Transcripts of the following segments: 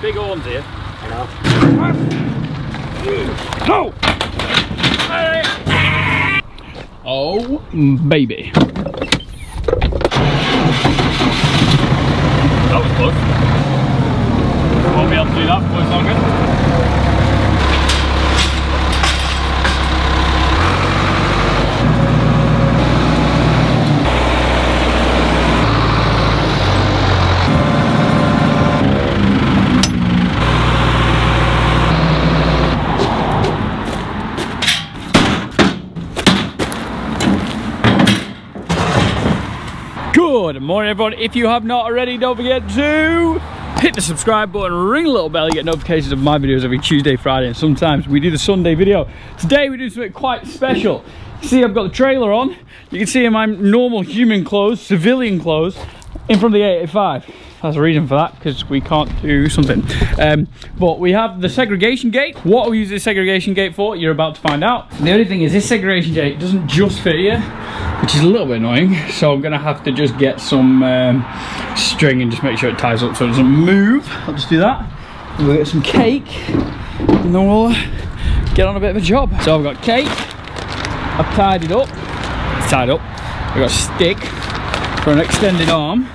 big horns here. I know. Oh, baby. That was close. We won't be able to do that for much longer. Good morning, everyone. If you have not already, don't forget to hit the subscribe button, ring the little bell, you get notifications of my videos every Tuesday, Friday, and sometimes we do the Sunday video. Today we do something quite special. You see, I've got the trailer on. You can see in my normal human clothes, civilian clothes, in front of the A85. That's a reason for that, because we can't do something. But we have the segregation gate. What we use this segregation gate for, you're about to find out. The only thing is, this segregation gate doesn't just fit here, which is a little bit annoying, so I'm gonna have to just get some string and just make sure it ties up so it doesn't move. I'll just do that. We'll get some cake, and then we'll get on a bit of a job. So I've got cake, I've tied it up, it's tied up. I've got a stick for an extended arm.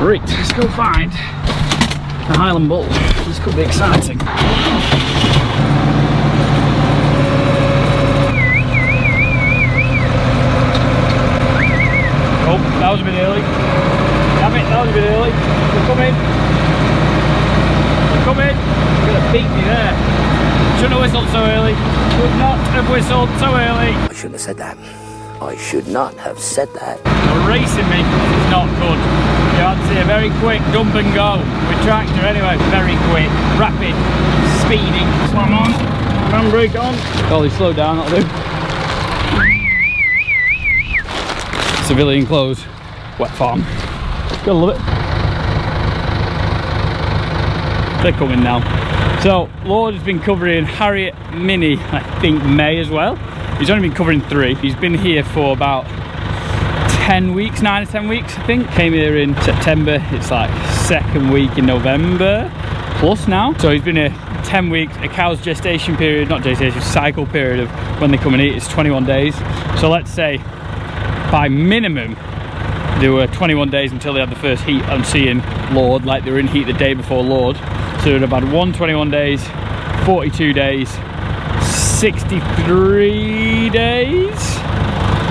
Right, let's go find the Highland bull. This could be exciting. Oh, that was a bit early. Damn it, that was a bit early. We're coming. We're coming. You're going to beat me there. Shouldn't have whistled so early. Should not have whistled so early. I shouldn't have said that. I should not have said that. You're racing me. It's not good. You had to see a very quick dump and go. With tractor anyway. Very quick. Rapid. Speeding. Come on. Handbrake on. Holy, slow down. That'll do. Civilian clothes, wet farm. Gotta love it. They're coming now. So, Lorde has been covering Harriet Mini, I think May as well. He's only been covering 3. He's been here for about 10 weeks, 9 or 10 weeks, I think. Came here in September. It's like second week in November plus now. So he's been here 10 weeks. A cow's gestation period, not gestation, cycle period of when they come and eat is 21 days. So let's say, by minimum, there were 21 days until they had the first heat. I'm seeing Lorde, like they were in heat the day before Lorde. So they'd have had 121 days, 42 days, 63 days,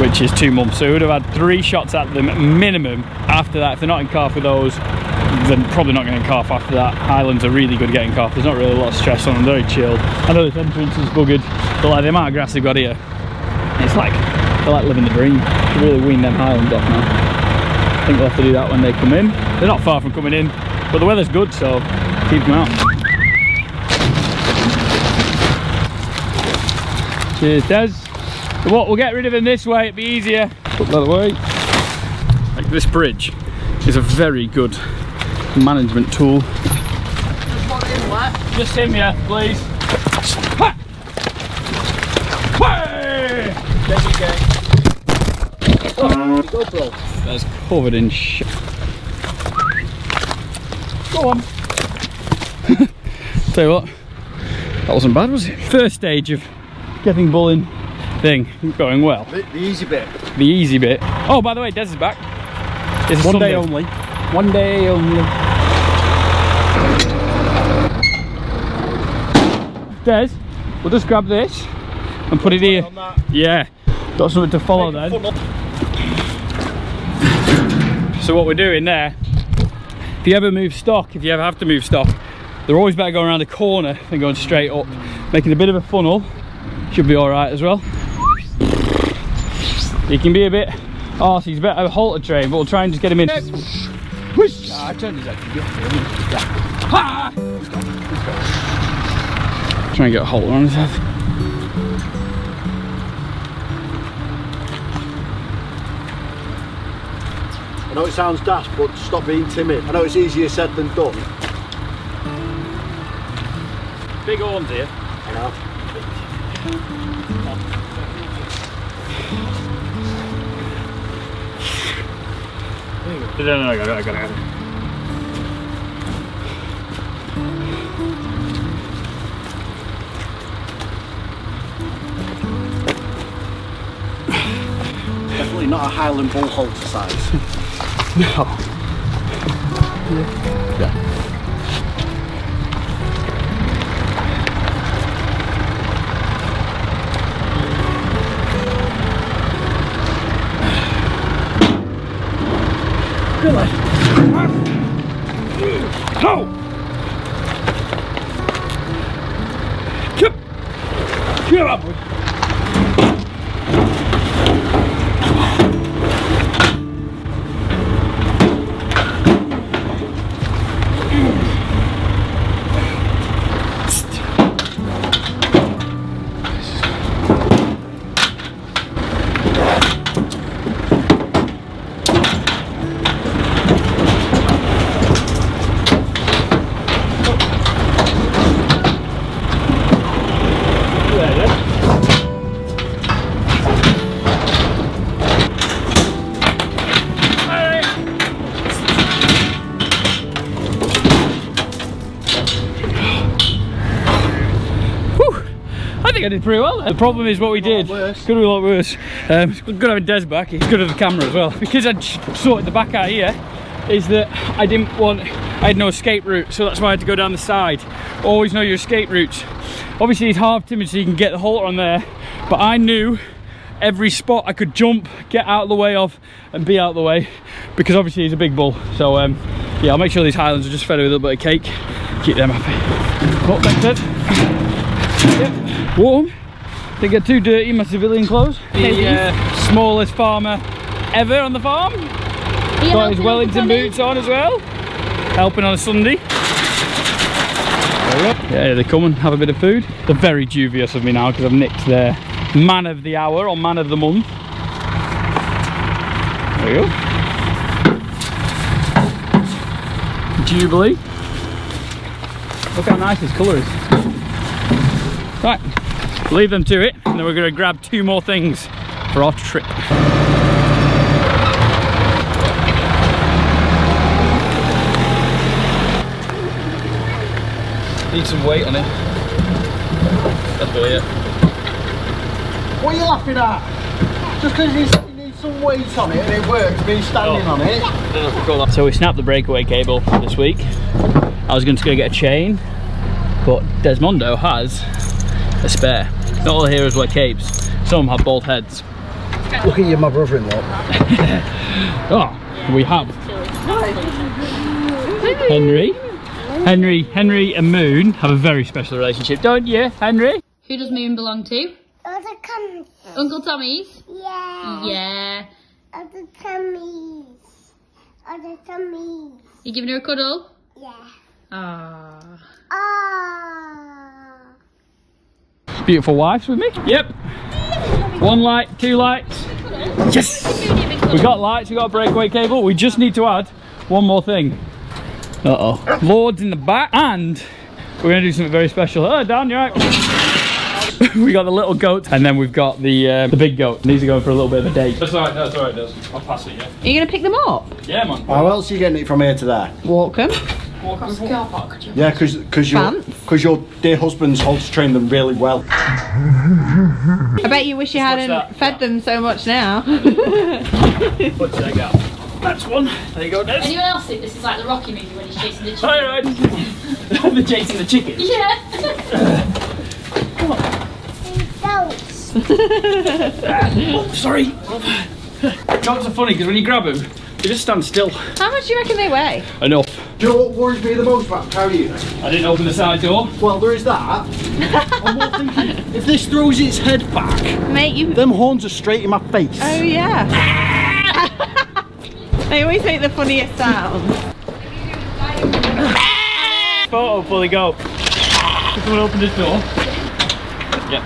which is 2 months. So we would have had 3 shots at them minimum. After that, if they're not in calf with those, they're probably not going to calf after that. Highlands are really good getting calf. There's not really a lot of stress on them, very chilled. I know this entrance is buggered, but like the amount of grass they've got here, it's like, they're like living the dream. Should really wean them Highlands off now. I think we'll have to do that when they come in. They're not far from coming in, but the weather's good, so keep them out. Cheers, Des. So what, we'll get rid of them this way, it'd be easier. Put that away. Like, this bridge is a very good management tool. Just one in left. Just him, yeah, please. Ha! There you go. Oh, that's covered in shit. Go on. Tell you what, that wasn't bad, was it? First stage of getting bulling thing going well. The easy bit. The easy bit. Oh, by the way, Des is back. It's one Sunday. Day only. One day only. Des, we'll just grab this and put it here. Yeah. Got something to follow then. So what we're doing there, if you ever move stock, if you ever have to move stock, they're always better going around a corner than going straight up. Making a bit of a funnel should be all right as well. He can be a bit arsey, he's a bit of a halter train, but we'll try and just get him in. Try and get a halter on his head. I know it sounds daft, but stop being timid. I know it's easier said than done. Big horns here. I know. No, no, no, I got it. Definitely not a Highland bull halter size. No. Yeah. Yeah. I did pretty well. The problem is what we did could be a lot worse. It's good having Des back. He's good at the camera as well. Because I'd sorted the back out here, is that I didn't want, I had no escape route, so that's why I had to go down the side. Always know your escape routes. Obviously he's half timid so you can get the halter on there, but I knew every spot I could jump, get out of the way of, and be out of the way, because obviously he's a big bull. So yeah, I'll make sure these Highlands are just fed with a little bit of cake, keep them happy. Not that good. Yep. Warm. Didn't get too dirty in my civilian clothes. The smallest farmer ever on the farm. Got his Wellington boots on as well. Helping on a Sunday. Yeah, they come and have a bit of food. They're very dubious of me now because I've nicked their man of the hour or man of the month. There you go. Jubilee. Look how nice his colour is. Right, leave them to it, and then we're going to grab two more things for our trip. Need some weight on it. That's brilliant. What are you laughing at? Just because you need some weight on it and it works, me standing on it. So we snapped the breakaway cable this week. I was going to get a chain, but Desmondo has a spare. Not all the heroes wear capes. Some have bald heads. Look at you, my brother-in-law. Oh, we have Henry. Henry and Moon have a very special relationship, don't you, Henry? Who does Moon belong to? Uncle Tommy's. Uncle Tommy's? Yeah. Yeah. Uncle Tommy's. Uncle Tommy's. You giving her a cuddle? Yeah. Aww. Aww. Beautiful wife's with me. Yep. One light, two lights. Yes! We got lights, we got a breakaway cable. We just need to add one more thing. Uh-oh. Lorde's in the back, and we're going to do something very special. Oh, Dan, you're right. We got the little goat, and then we've got the big goat. These are going for a little bit of a date. That's alright, that's alright, I'll pass it, yeah. Are you going to pick them up? Yeah, man. How else are you getting it from here to there? Walk them. Yeah, because your dear husband's halter trained them really well. I bet you wish you hadn't fed them so much now. What did I get? That's one. There you go, Des. Anyone else think this is like the Rocky movie when he's chasing the chicken? All right. They're chasing the chicken? Yeah. Come on. Oh, sorry. Dogs are funny because when you grab them, they just stand still. How much do you reckon they weigh? Enough. Do you know what worries me the most about carrying it? I didn't open the side door. Well, there is that. I'm more thinking, if this throws its head back, mate, them horns are straight in my face. Oh yeah. They always make the funniest sound. Photo, fully go. Someone open this door. Yep.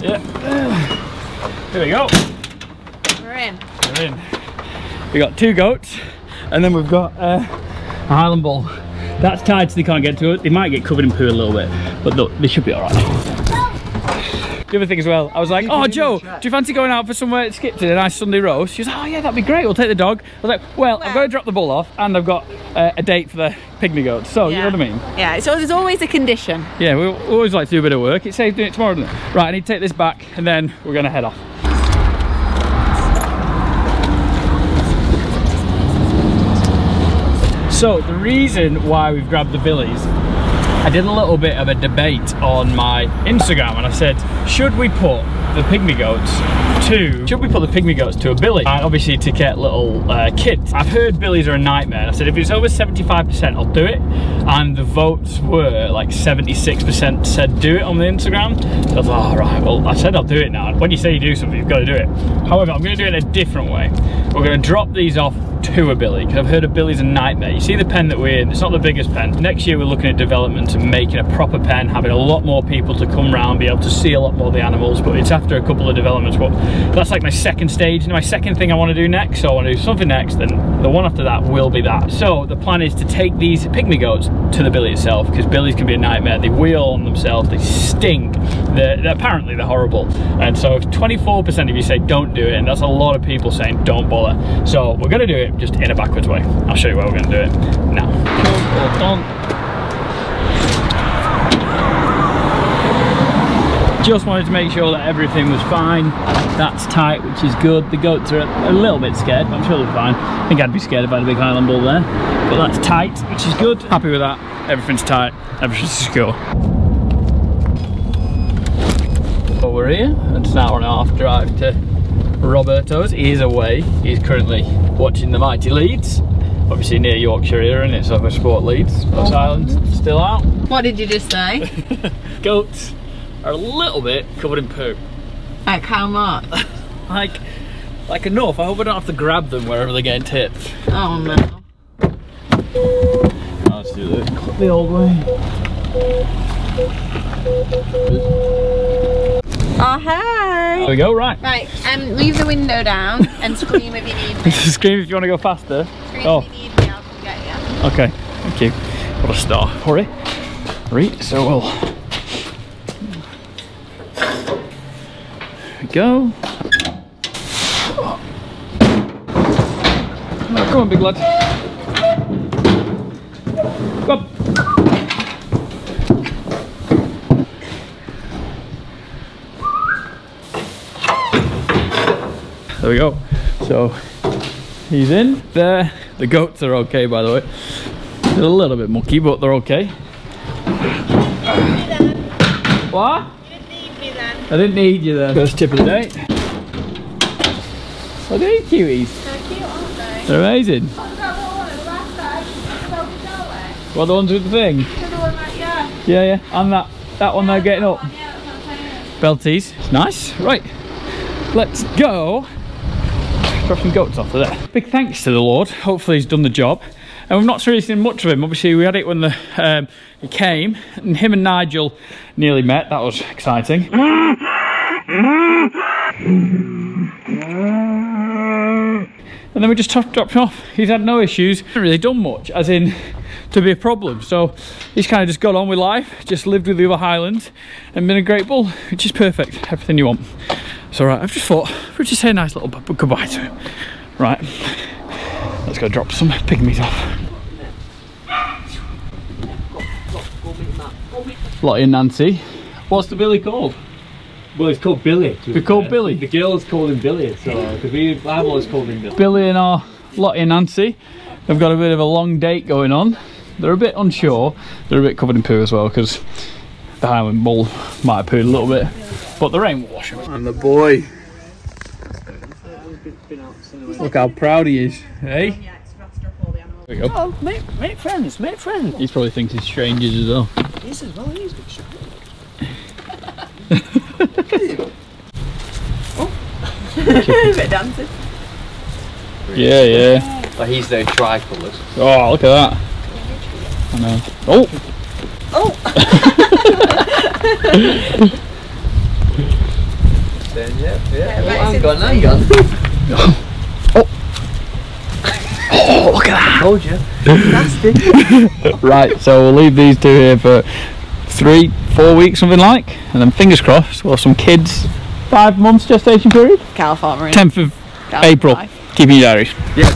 Yep. Yeah, here we go. We're in. We're in. We got two goats, and then we've got a Highland bull. That's tied so they can't get to it. They might get covered in poo a little bit, but look, they should be all right. The other thing as well, I was like, oh, Joe, do you fancy going out for somewhere at Skipton, a nice Sunday roast? She was like, oh yeah, that'd be great, we'll take the dog. I was like, well, I've got to drop the bull off and I've got a date for the pygmy goats. So, you know what I mean? Yeah, so there's always a condition. Yeah, we always like to do a bit of work. It saves doing it tomorrow, doesn't it? Right, I need to take this back and then we're going to head off. So the reason why we've grabbed the Billies, I did a little bit of a debate on my Instagram and I said, should we put the pygmy goats to, a Billy? And obviously to get little kids. I've heard Billies are a nightmare. And I said, if it's over 75%, I'll do it. And the votes were like 76% said do it on the Instagram. So I was like, all right, well, I said I'll do it now. When you say you do something, you've got to do it. However, I'm going to do it in a different way. We're going to drop these off to a Billy, because I've heard a Billy's a nightmare. You see the pen that we're in, it's not the biggest pen. Next year we're looking at development and making a proper pen, having a lot more people to come round, be able to see a lot more of the animals, but it's after a couple of developments. But that's like my second stage, and my second thing I want to do next, so I want to do something next, then the one after that will be that. So the plan is to take these pygmy goats to the Billy itself, because Billies can be a nightmare. They wheel on themselves, they stink, apparently they're horrible. And so if 24% of you say don't do it, and that's a lot of people saying don't bother. So we're going to do it, just in a backwards way. I'll show you where we're going to do it now. Hold on. Just wanted to make sure that everything was fine. That's tight, which is good. The goats are a little bit scared, but I'm sure they're fine. I think I'd be scared if I had a big Highland bull there. But that's tight, which is good. Happy with that. Everything's tight. Everything's secure. Well, we're here. It's an hour and a half drive to Roberto's. He is away. He's currently watching the mighty Leeds. Obviously near Yorkshire here, and it's over sport Leeds. Those islands still out. What did you just say? Goats are a little bit covered in poo. Like how much? like enough. I hope I don't have to grab them wherever they're getting tipped. Oh no. Let's do this. Cut the old way. Oh hey! There we go, right. Right, and leave the window down and scream if you need me. Scream if you want to go faster. Scream if you need me, I'll come get you. Okay, thank you. What a star. Hurry. Right, so we'll... There we go. Oh, come on, big lad. Come on. There we go. So he's in there. The goats are okay, by the way. They're a little bit mucky, but they're okay. What? You didn't need me then. I didn't need you then. First tip of the day. Look at these kiwis. They're cute, aren't they? They're amazing. Well, the ones with the thing? The one right there. Yeah, yeah. And that one they're getting up. Belties. It's nice. Right. Let's go. Drop some goats off of there. Big thanks to the Lorde. Hopefully he's done the job. And we've not really seen much of him. Obviously we had it when the he came, and him and Nigel nearly met. That was exciting. And then we just dropped him off. He's had no issues. He hasn't really done much, as in to be a problem. So he's kind of just got on with life, just lived with the other Highland, and been a great bull, which is perfect. Everything you want. It's alright, I've just thought, we'll just say a nice little goodbye to him. Right, let's go drop some pygmies off. Lottie and Nancy. What's the Billy called? Well, it's called Billy. We're called Billy? The girls call him Billy, so I've always called him Billy. Billy and our Lottie and Nancy have got a bit of a long date going on. They're a bit unsure. They're a bit covered in poo as well, because the Highland bull might have pooed a little bit. But the rain will wash him. And the boy. Look how proud he is, eh? There you go. Oh, make friends, make friends. He probably thinks he's strangers as well. Yes, as well, he's good shot. Oh, a bit dancing. Yeah, yeah. But he's their tricolours. Oh, look at that. I know. Oh! Oh! Then, yeah. I'm gone. Oh, look at that! Told you. Nasty. Right, so we'll leave these two here for 3-4 weeks, something like, and then fingers crossed, well, some kids, 5 months gestation period. Cow farmer. 10th of Cow April. Keeping your diaries. Yeah.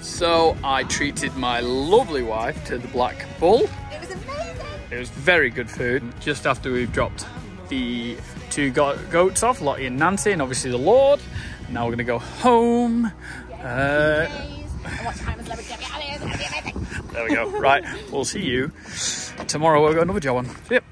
So I treated my lovely wife to the Black Bull. It was amazing. It was very good food. Just after we've dropped the two goats off, Lottie and Nancy, and obviously the Lorde. Now we're going to go home. There we go. Right, we'll see you tomorrow. We'll go another job on. Yep.